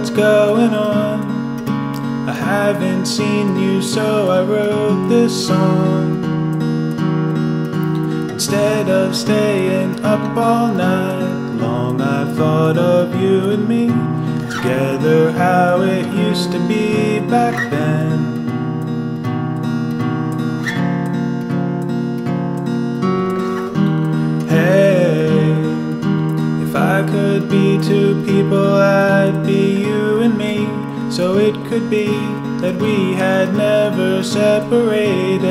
what's going on. I haven't seen you, so I wrote this song. Instead of staying up all night long, I thought of you and me together, how it used to be back then. Could be two people, I'd be you and me. So it could be that we had never separated.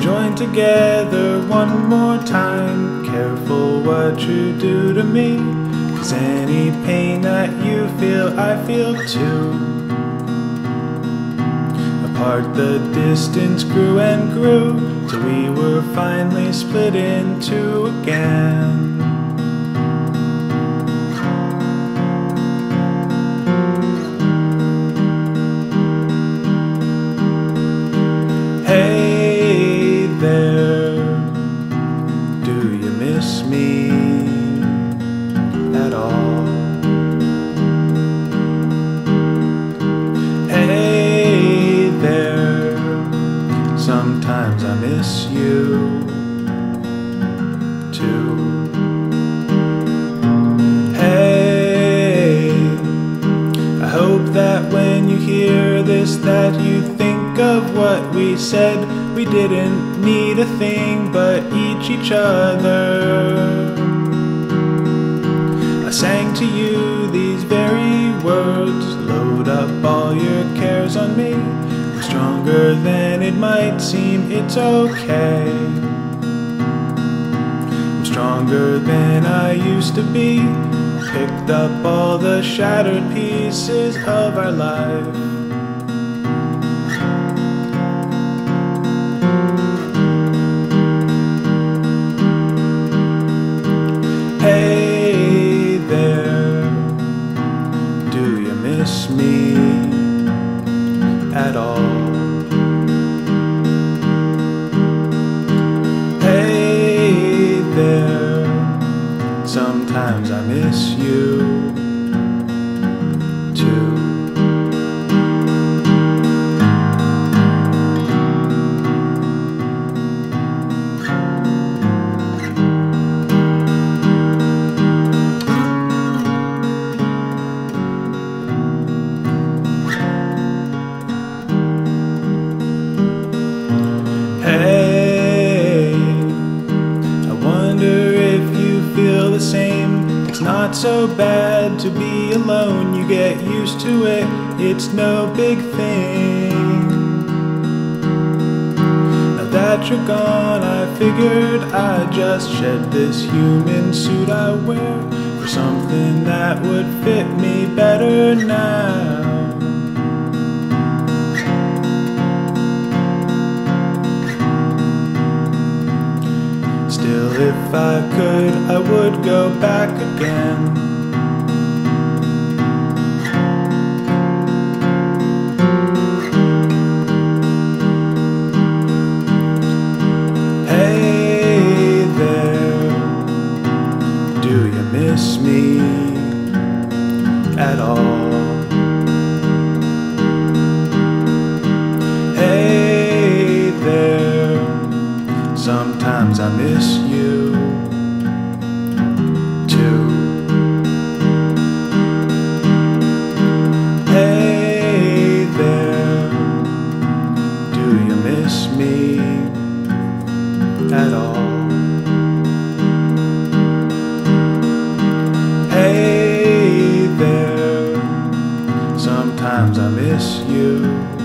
Join together one more time. Careful what you do to me, 'cause any pain that you feel, I feel too. Apart the distance grew and grew, till we were finally split in two again. Hey there, do you miss me at all? Sometimes I miss you too. Hey, I hope that when you hear this, that you think of what we said. We didn't need a thing but each other. I sang to you these very words, load up all your cares on me. Stronger than it might seem, it's okay. I'm stronger than I used to be. Picked up all the shattered pieces of our life. Hey there, do you miss me at all? Hey there, sometimes I miss you too. It's not so bad to be alone, you get used to it, it's no big thing. Now that you're gone, I figured I'd just shed this human suit I wear for something that would fit me better now. Still, if I could, I would go back again. Hey there, do you miss me at all? Hey there, sometimes I miss you. Me at all. Hey there, sometimes I miss you.